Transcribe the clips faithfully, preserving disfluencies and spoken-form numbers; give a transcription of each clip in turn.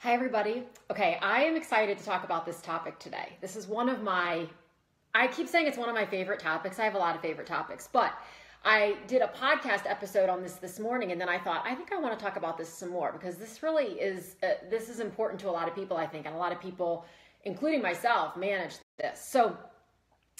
Hi, everybody. Okay, I am excited to talk about this topic today. This is one of my, I keep saying it's one of my favorite topics. I have a lot of favorite topics, but I did a podcast episode on this this morning, and then I thought, I think I want to talk about this some more because this really is, uh, this is important to a lot of people, I think, and a lot of people, including myself, manage this. So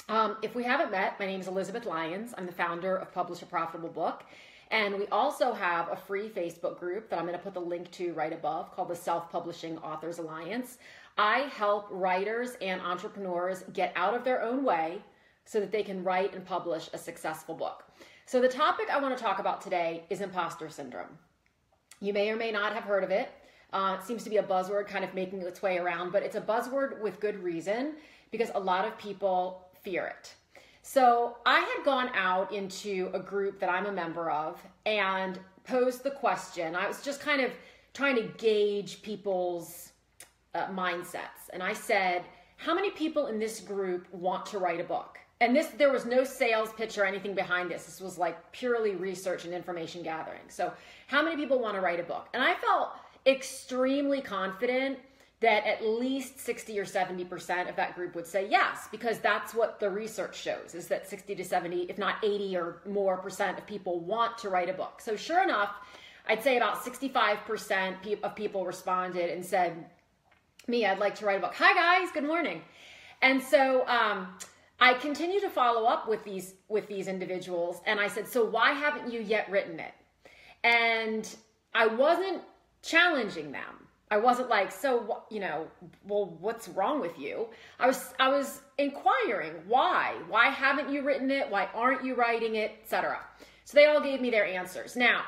um, if we haven't met, my name is Elizabeth Lyons. I'm the founder of Publish a Profitable Book. And we also have a free Facebook group that I'm going to put the link to right above called the Self-Publishing Authors Alliance. I help writers and entrepreneurs get out of their own way so that they can write and publish a successful book. So the topic I want to talk about today is imposter syndrome. You may or may not have heard of it. Uh, it seems to be a buzzword kind of making its way around, but it's a buzzword with good reason because a lot of people fear it. So I had gone out into a group that I'm a member of and posed the question. I was just kind of trying to gauge people's uh, mindsets. And I said, how many people in this group want to write a book? And this, there was no sales pitch or anything behind this. This was like purely research and information gathering. So how many people want to write a book? And I felt extremely confident that at least sixty or seventy percent of that group would say yes, because that's what the research shows, is that sixty to seventy, if not eighty or more percent of people want to write a book. So sure enough, I'd say about sixty-five percent of people responded and said, me, I'd like to write a book. Hi guys, good morning. And so um, I continue to follow up with these, with these individuals. And I said, so why haven't you yet written it? And I wasn't challenging them. I wasn't like, so, you know, well, what's wrong with you? I was, I was inquiring, why? Why haven't you written it? Why aren't you writing it, et cetera? So they all gave me their answers. Now,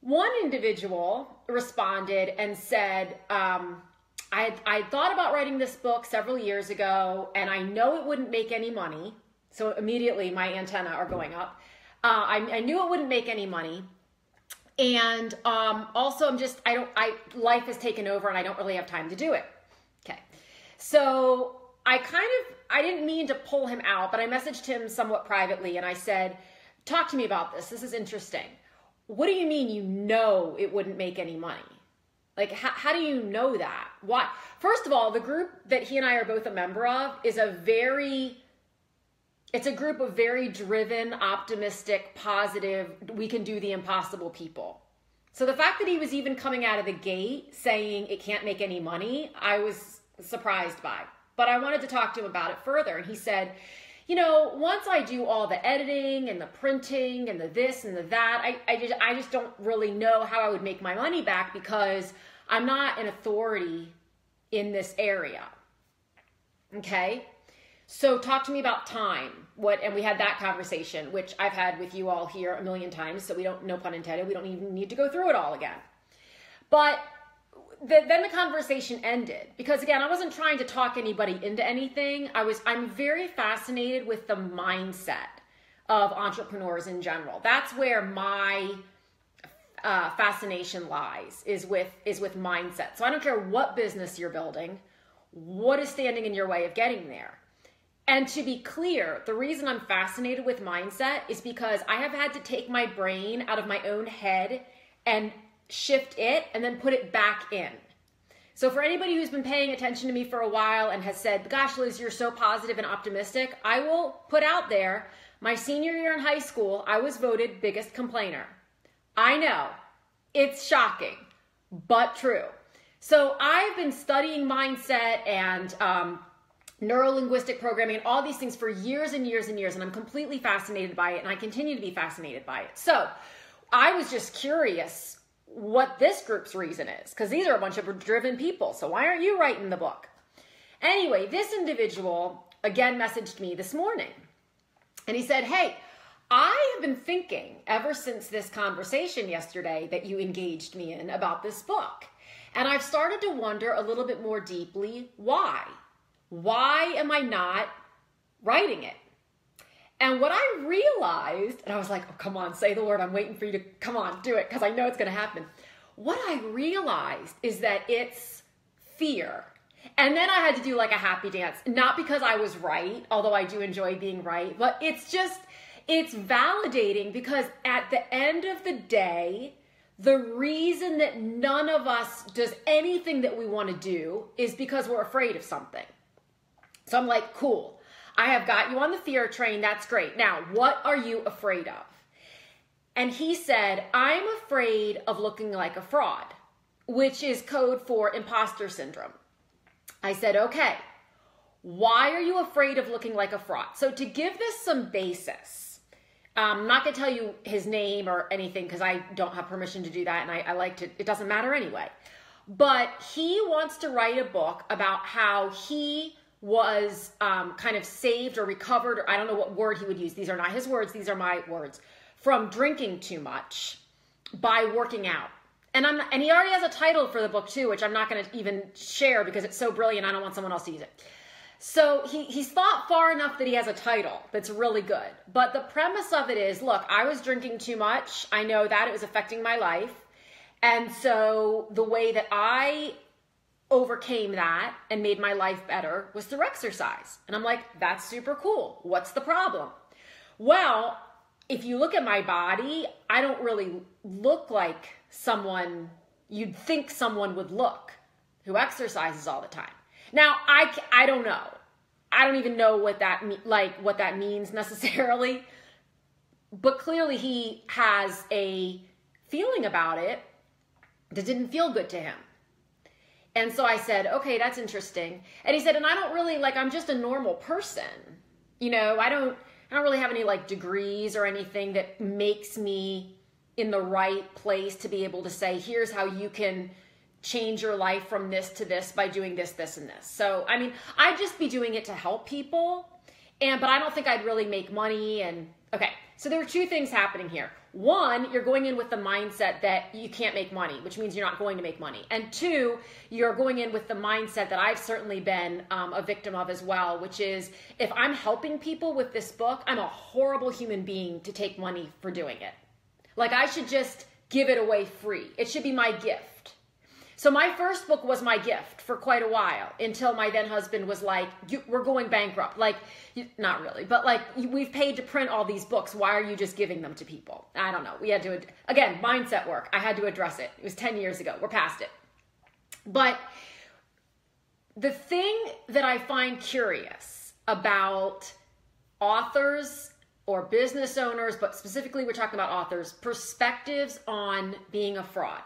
one individual responded and said, um, I, I thought about writing this book several years ago, and I know it wouldn't make any money. So immediately my antennae are going up. Uh, I, I knew it wouldn't make any money. And um, also, I'm just, I don't, I, life has taken over and I don't really have time to do it. Okay. So I kind of, I didn't mean to pull him out, but I messaged him somewhat privately and I said, talk to me about this. This is interesting. What do you mean you know it wouldn't make any money? Like, how, how do you know that? Why? First of all, the group that he and I are both a member of is a very... It's a group of very driven, optimistic, positive, we can do the impossible people. So the fact that he was even coming out of the gate saying it can't make any money, I was surprised by. But I wanted to talk to him about it further. And he said, you know, once I do all the editing and the printing and the this and the that, I, I, just, I just don't really know how I would make my money back because I'm not an authority in this area. Okay? So talk to me about time. What, and we had that conversation, which I've had with you all here a million times. So we don't, no pun intended, we don't even need to go through it all again. But the, then the conversation ended because again, I wasn't trying to talk anybody into anything. I was, I'm very fascinated with the mindset of entrepreneurs in general. That's where my uh, fascination lies, is with, is with mindset. So I don't care what business you're building, what is standing in your way of getting there. And to be clear, the reason I'm fascinated with mindset is because I have had to take my brain out of my own head and shift it and then put it back in. So for anybody who's been paying attention to me for a while and has said, gosh, Liz, you're so positive and optimistic, I will put out there, my senior year in high school, I was voted biggest complainer. I know, it's shocking, but true. So I've been studying mindset and um, neuro-linguistic programming and all these things for years and years and years, and I'm completely fascinated by it, and I continue to be fascinated by it. So I was just curious what this group's reason is, because these are a bunch of driven people, so why aren't you writing the book? Anyway, this individual again messaged me this morning, and he said, hey, I have been thinking ever since this conversation yesterday that you engaged me in about this book, and I've started to wonder a little bit more deeply why. Why am I not writing it? And what I realized, and I was like, oh, come on, say the word. I'm waiting for you to, come on, do it, because I know it's going to happen. What I realized is that it's fear. And then I had to do like a happy dance, not because I was right, although I do enjoy being right, but it's just, it's validating because at the end of the day, The reason that none of us does anything that we want to do is because we're afraid of something. So I'm like, cool, I have got you on the fear train. That's great. Now, what are you afraid of? And he said, I'm afraid of looking like a fraud, which is code for imposter syndrome. I said, okay, why are you afraid of looking like a fraud? So to give this some basis, I'm not going to tell you his name or anything because I don't have permission to do that. And I, I like to, it doesn't matter anyway. But he wants to write a book about how he was um, kind of saved or recovered, or I don't know what word he would use. These are not his words. These are my words. From drinking too much by working out. And I'm and he already has a title for the book too, which I'm not going to even share because it's so brilliant. I don't want someone else to use it. So he, he's thought far enough that he has a title that's really good. But the premise of it is, look, I was drinking too much. I know that it was affecting my life. And so the way that I overcame that and made my life better was through exercise. And I'm like, that's super cool. What's the problem? Well, if you look at my body, I don't really look like someone you'd think someone would look who exercises all the time. Now, I, I don't know. I don't even know what that like what that means necessarily. But clearly he has a feeling about it that didn't feel good to him. And so I said, okay, that's interesting. And he said, and I don't really, like, I'm just a normal person. You know, I don't, I don't really have any like degrees or anything that makes me in the right place to be able to say, here's how you can change your life from this to this by doing this, this, and this. So, I mean, I'd just be doing it to help people. And, but I don't think I'd really make money. And okay. So there are two things happening here. One, you're going in with the mindset that you can't make money, which means you're not going to make money. And two, you're going in with the mindset that I've certainly been um, a victim of as well, which is if I'm helping people with this book, I'm a horrible human being to take money for doing it. Like I should just give it away free. It should be my gift. So my first book was my gift for quite a while until my then husband was like, you, we're going bankrupt. Like, you, not really, but like we've paid to print all these books. Why are you just giving them to people? I don't know. We had to, again, mindset work. I had to address it. It was ten years ago. We're past it. But the thing that I find curious about authors or business owners, but specifically we're talking about authors, perspectives on being a fraud.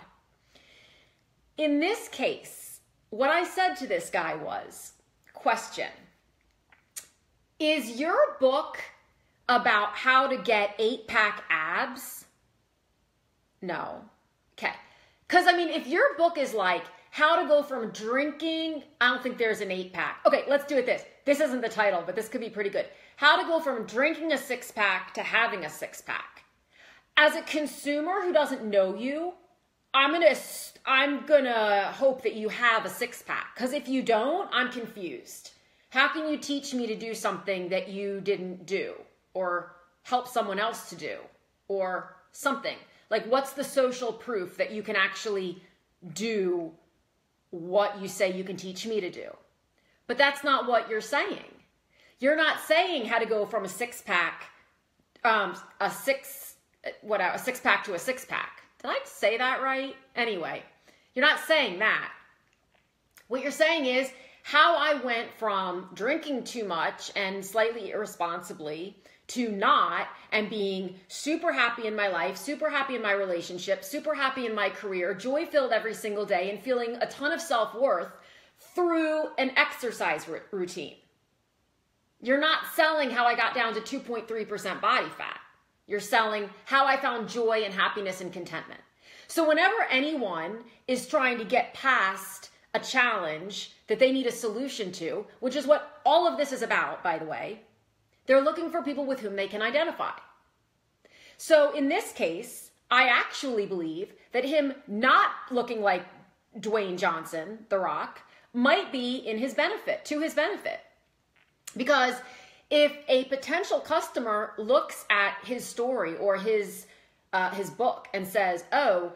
In this case, what I said to this guy was, question, is your book about how to get eight pack abs? No. Okay. Because I mean, if your book is like how to go from drinking, I don't think there's an eight pack. Okay. Let's do it this. This isn't the title, but this could be pretty good. How to go from drinking a six pack to having a six pack. As a consumer who doesn't know you, I'm gonna, I'm gonna hope that you have a six pack. Cause if you don't, I'm confused. How can you teach me to do something that you didn't do or help someone else to do or something? Like what's the social proof that you can actually do what you say you can teach me to do? But that's not what you're saying. You're not saying how to go from a six pack, um, a six, what, a six pack to a six pack. Did I say that right? Anyway, you're not saying that. What you're saying is how I went from drinking too much and slightly irresponsibly to not and being super happy in my life, super happy in my relationship, super happy in my career, joy-filled every single day and feeling a ton of self-worth through an exercise routine. You're not selling how I got down to two point three percent body fat. You're selling how I found joy and happiness and contentment. So whenever anyone is trying to get past a challenge that they need a solution to, which is what all of this is about, by the way, they're looking for people with whom they can identify. So in this case, I actually believe that him not looking like Dwayne Johnson, The Rock, might be in his benefit, to his benefit. Because if a potential customer looks at his story or his uh, his book and says, oh,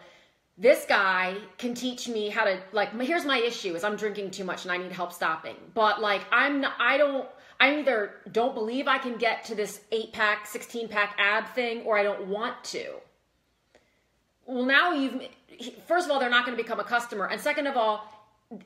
this guy can teach me how to, like, here's my issue is I'm drinking too much and I need help stopping. But like, I'm not, I don't, I either don't believe I can get to this eight pack, sixteen pack ab thing, or I don't want to. well, now you've, first of all, they're not going to become a customer. And second of all,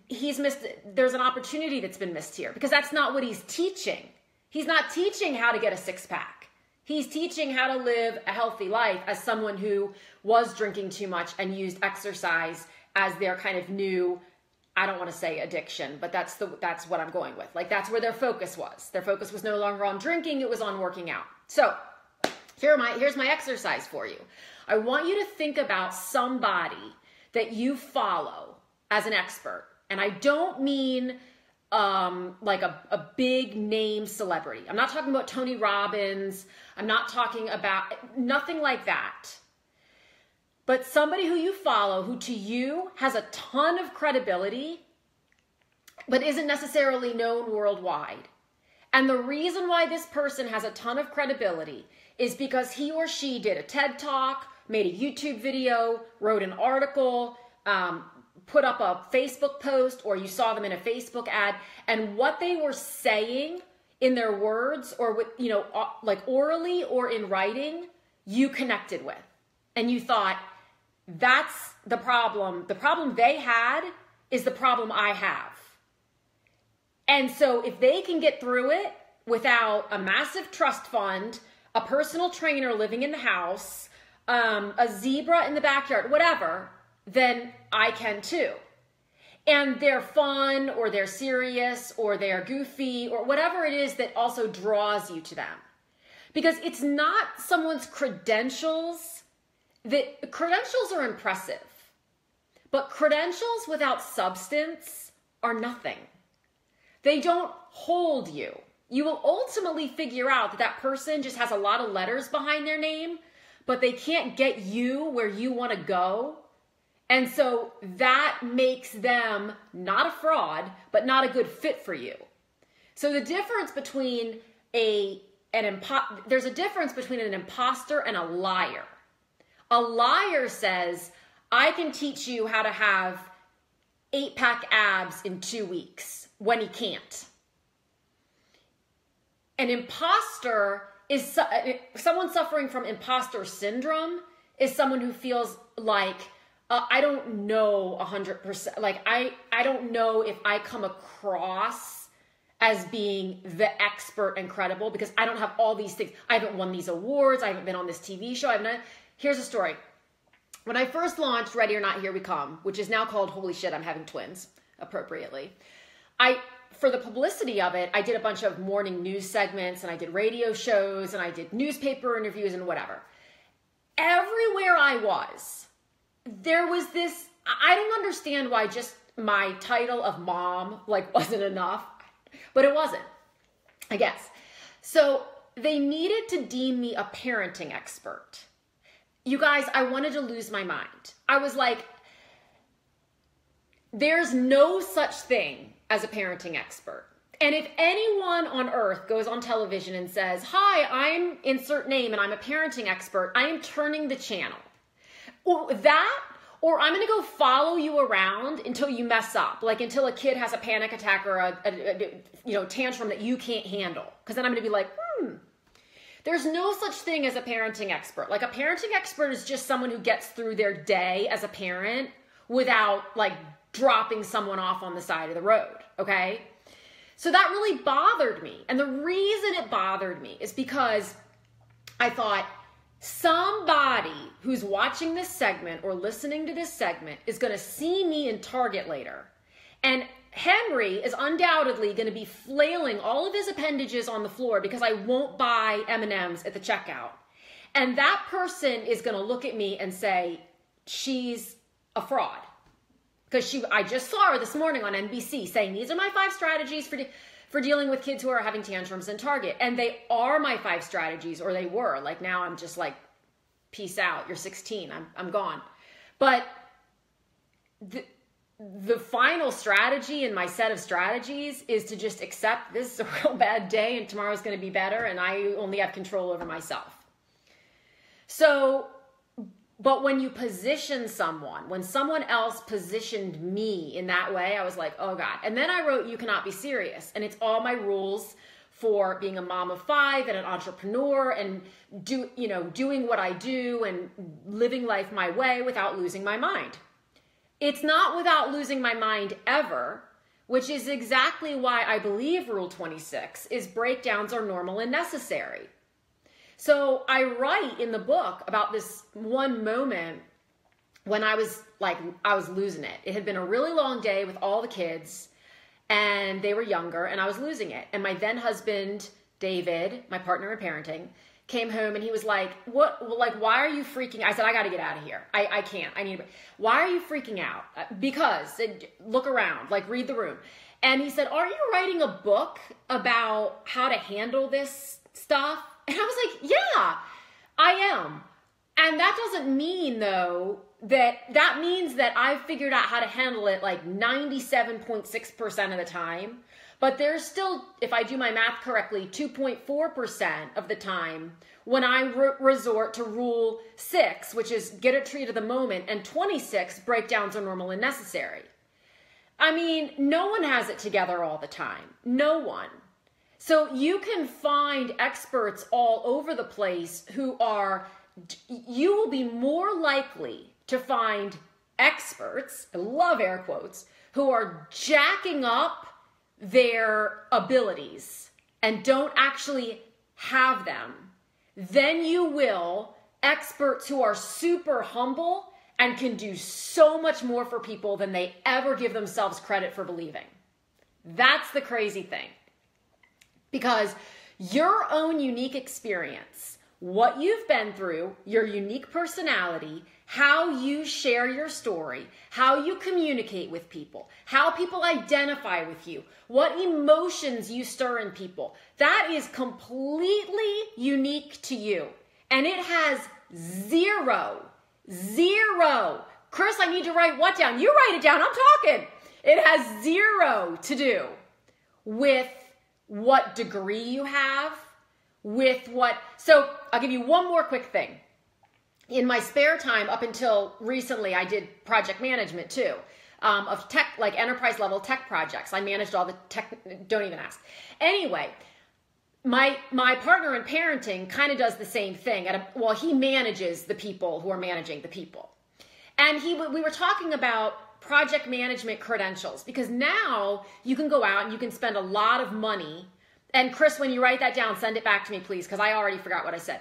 he's missed, there's an opportunity that's been missed here, because that's not what he's teaching. He's not teaching how to get a six pack. He's teaching how to live a healthy life as someone who was drinking too much and used exercise as their kind of new, I don't want to say addiction, but that's the, that's what I'm going with. Like, that's where their focus was. Their focus was no longer on drinking. It was on working out. So here are my, here's my exercise for you. I want you to think about somebody that you follow as an expert. And I don't mean um, like a, a big name celebrity. I'm not talking about Tony Robbins. I'm not talking about nothing like that. But somebody who you follow, who to you has a ton of credibility, but isn't necessarily known worldwide. And the reason why this person has a ton of credibility is because he or she did a TED Talk, made a YouTube video, wrote an article, um, put up a Facebook post, or you saw them in a Facebook ad, and what they were saying in their words, or with, you know, like orally or in writing, you connected with. And you thought, that's the problem. The problem they had is the problem I have. And so if they can get through it without a massive trust fund, a personal trainer living in the house, um, a zebra in the backyard, whatever, then I can too. And they're fun, or they're serious, or they're goofy, or whatever it is that also draws you to them. Because it's not someone's credentials. The credentials are impressive, but credentials without substance are nothing. They don't hold you. You will ultimately figure out that that person just has a lot of letters behind their name, but they can't get you where you want to go. And so that makes them not a fraud, but not a good fit for you. So the difference between a, an impo- there's a difference between an imposter and a liar. A liar says, I can teach you how to have eight pack abs in two weeks when he can't. An imposter is, someone suffering from imposter syndrome is someone who feels like, uh, I don't know one hundred percent, like I, I don't know if I come across as being the expert and credible because I don't have all these things. I haven't won these awards. I haven't been on this T V show. I haven't. Here's a story. When I first launched Ready or Not, Here We Come, which is now called Holy Shit, I'm Having Twins, appropriately, I, for the publicity of it, I did a bunch of morning news segments, and I did radio shows, and I did newspaper interviews and whatever. Everywhere I was, there was this, I don't understand why just my title of mom, like, wasn't enough, but it wasn't, I guess. So they needed to deem me a parenting expert. You guys, I wanted to lose my mind. I was like, there's no such thing as a parenting expert. And if anyone on earth goes on television and says, hi, I'm insert name and I'm a parenting expert, I am turning the channel. Or that, or I'm going to go follow you around until you mess up. Like until a kid has a panic attack or a, a, a you know, tantrum that you can't handle. Because then I'm going to be like, hmm. There's no such thing as a parenting expert. Like a parenting expert is just someone who gets through their day as a parent without like dropping someone off on the side of the road, okay? So that really bothered me. And the reason it bothered me is because I thought somebody who's watching this segment or listening to this segment is gonna see me in Target later. And Henry is undoubtedly going to be flailing all of his appendages on the floor because I won't buy M and M's at the checkout. And that person is going to look at me and say, she's a fraud. Because she, I just saw her this morning on N B C saying, these are my five strategies for, de for dealing with kids who are having tantrums in Target. And they are my five strategies, or they were. Like now I'm just like, peace out. You're sixteen. I'm, I'm gone. But the, The final strategy in my set of strategies is to just accept this is a real bad day and tomorrow's going to be better and I only have control over myself. So, but when you position someone, when someone else positioned me in that way, I was like, oh God. And then I wrote, You Cannot Be Serious. And it's all my rules for being a mom of five and an entrepreneur and do, you know, doing what I do and living life my way without losing my mind. It's not without losing my mind ever, which is exactly why I believe Rule twenty-six is breakdowns are normal and necessary. So I write in the book about this one moment when I was like, I was losing it. It had been a really long day with all the kids and they were younger and I was losing it. And my then husband, David, my partner in parenting, came home and he was like, what, like, why are you freaking? I said, I got to get out of here. I, I can't, I need to, why are you freaking out? Because look around, like read the room. And he said, aren't you writing a book about how to handle this stuff? And I was like, yeah, I am. And that doesn't mean though, that that means that I've figured out how to handle it like ninety-seven point six percent of the time, but there's still, if I do my math correctly, two point four percent of the time when I re resort to rule six, which is get a treat of the moment, and twenty-six, breakdowns are normal and necessary. I mean, no one has it together all the time. No one. So you can find experts all over the place who are, you will be more likely to find experts, I love air quotes, who are jacking up their abilities and don't actually have them, then you will experts who are super humble and can do so much more for people than they ever give themselves credit for believing. That's the crazy thing. Because your own unique experience, what you've been through, your unique personality, how you share your story, how you communicate with people, how people identify with you, what emotions you stir in people. That is completely unique to you. And it has zero, zero. Chris, I need to write what down? You write it down, I'm talking. It has zero to do with what degree you have, with what, so I'll give you one more quick thing. In my spare time, up until recently, I did project management too, um, of tech, like enterprise level tech projects. I managed all the tech, don't even ask. Anyway, my, my partner in parenting kind of does the same thing. At a, well, he manages the people who are managing the people. And he, we were talking about project management credentials because now you can go out and you can spend a lot of money. And Chris, when you write that down, send it back to me, please, because I already forgot what I said.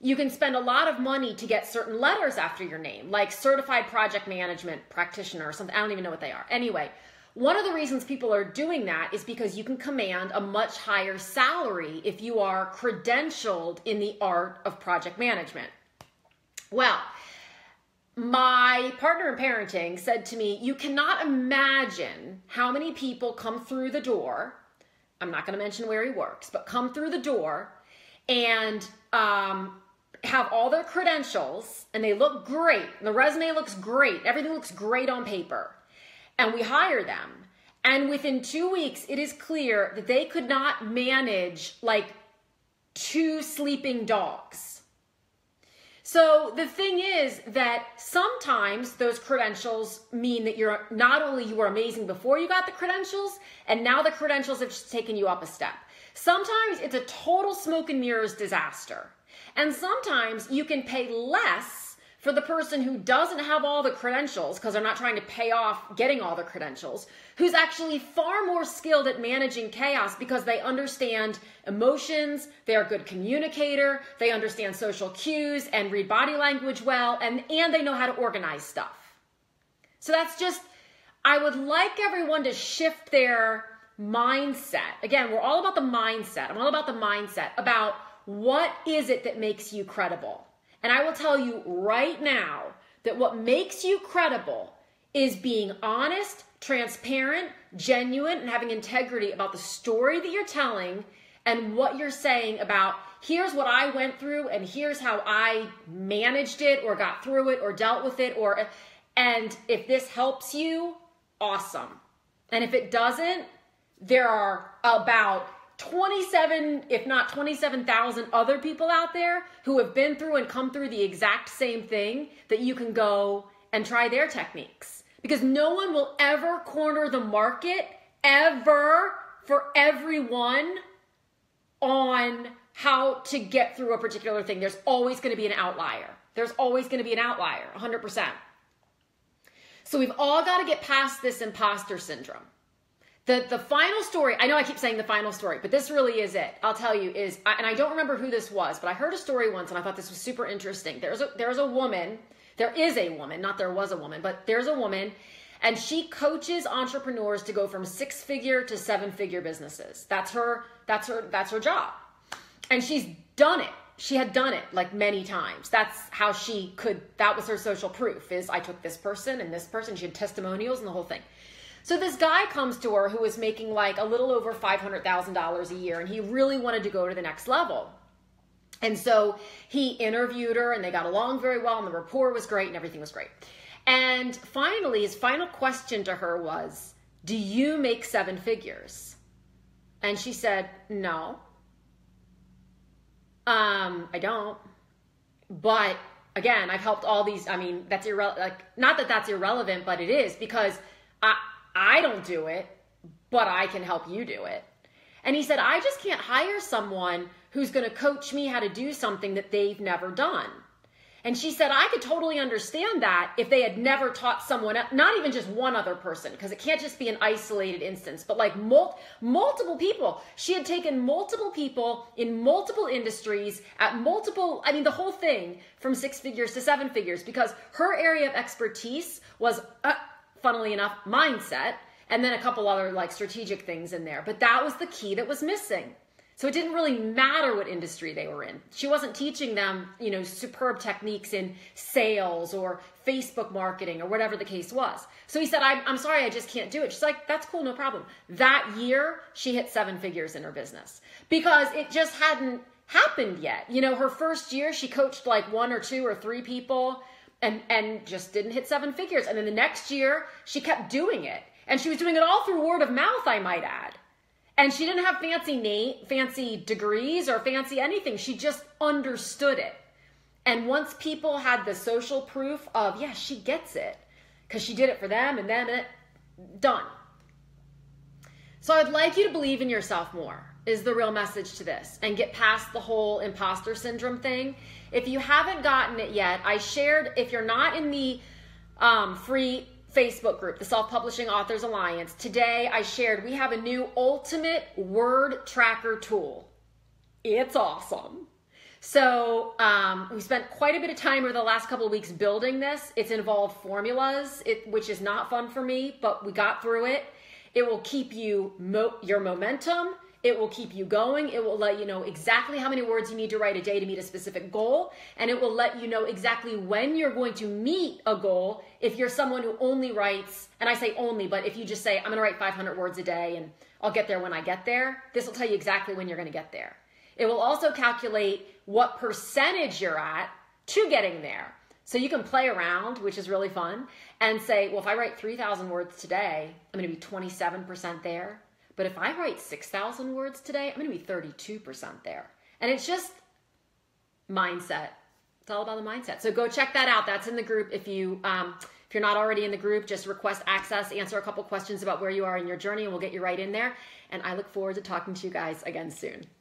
You can spend a lot of money to get certain letters after your name, like certified project management practitioner or something. I don't even know what they are. Anyway, one of the reasons people are doing that is because you can command a much higher salary if you are credentialed in the art of project management. Well, my partner in parenting said to me, you cannot imagine how many people come through the door. I'm not going to mention where he works, but come through the door and um, have all their credentials and they look great. And the resume looks great. Everything looks great on paper. And we hire them. And within two weeks, it is clear that they could not manage like two sleeping dogs. So the thing is that sometimes those credentials mean that you're not only you were amazing before you got the credentials, and now the credentials have just taken you up a step. Sometimes it's a total smoke and mirrors disaster. And sometimes you can pay less for the person who doesn't have all the credentials because they're not trying to pay off getting all the credentials, who's actually far more skilled at managing chaos because they understand emotions, they're a good communicator, they understand social cues and read body language well, and, and they know how to organize stuff. So that's just, I would like everyone to shift their mindset. Again, we're all about the mindset. I'm all about the mindset about what is it that makes you credible. And I will tell you right now that what makes you credible is being honest, transparent, genuine, and having integrity about the story that you're telling and what you're saying about here's what I went through and here's how I managed it or got through it or dealt with it, or, and if this helps you, awesome. And if it doesn't, there are about twenty-seven, if not twenty-seven thousand other people out there who have been through and come through the exact same thing that you can go and try their techniques. Because no one will ever corner the market ever for everyone on how to get through a particular thing. There's always going to be an outlier. There's always going to be an outlier, one hundred percent. So we've all got to get past this imposter syndrome. The, the final story, I know I keep saying the final story, but this really is it. I'll tell you is, and I don't remember who this was, but I heard a story once and I thought this was super interesting. There's a, there's a woman, there is a woman, not there was a woman, but there's a woman, and she coaches entrepreneurs to go from six figure to seven figure businesses. That's her, that's her, that's her job. And she's done it. She had done it like many times. That's how she could, that was her social proof is I took this person and this person, she had testimonials and the whole thing. So this guy comes to her who was making like a little over five hundred thousand dollars a year and he really wanted to go to the next level. And so he interviewed her and they got along very well and the rapport was great and everything was great. And finally, his final question to her was, do you make seven figures? And she said, no, um, I don't. But again, I've helped all these, I mean, that's irrelevant, like, not that that's irrelevant, but it is because I, I don't do it, but I can help you do it. And he said, I just can't hire someone who's going to coach me how to do something that they've never done. And she said, I could totally understand that if they had never taught someone, not even just one other person, because it can't just be an isolated instance, but like mul- multiple people. She had taken multiple people in multiple industries at multiple, I mean, the whole thing from six figures to seven figures, because her area of expertise was, uh, funnily enough, mindset, and then a couple other like strategic things in there. But that was the key that was missing. So it didn't really matter what industry they were in. She wasn't teaching them, you know, superb techniques in sales or Facebook marketing or whatever the case was. So he said, I'm, I'm sorry, I just can't do it. She's like, that's cool, no problem. That year, she hit seven figures in her business because it just hadn't happened yet. You know, her first year, she coached like one or two or three people and, and just didn't hit seven figures. And then the next year, she kept doing it. And she was doing it all through word of mouth, I might add. And she didn't have fancy name, fancy degrees or fancy anything. She just understood it. And once people had the social proof of, yeah, she gets it because she did it for them and them and it, done. So I'd like you to believe in yourself more is the real message to this and get past the whole imposter syndrome thing. If you haven't gotten it yet, I shared, if you're not in the um, free Facebook group, the Self-Publishing Authors Alliance. Today I shared, we have a new ultimate word tracker tool. It's awesome. So um, we spent quite a bit of time over the last couple of weeks building this. It's involved formulas, it, which is not fun for me, but we got through it. It will keep you mo your momentum. It will keep you going. It will let you know exactly how many words you need to write a day to meet a specific goal. And it will let you know exactly when you're going to meet a goal. If you're someone who only writes, and I say only, but if you just say, I'm going to write five hundred words a day and I'll get there when I get there, this will tell you exactly when you're going to get there. It will also calculate what percentage you're at to getting there. So you can play around, which is really fun, and say, well, if I write three thousand words today, I'm going to be twenty-seven percent there. But if I write six thousand words today, I'm going to be thirty-two percent there. And it's just mindset. It's all about the mindset. So go check that out. That's in the group. If you, um, if you're not already in the group, just request access, answer a couple questions about where you are in your journey, and we'll get you right in there. And I look forward to talking to you guys again soon.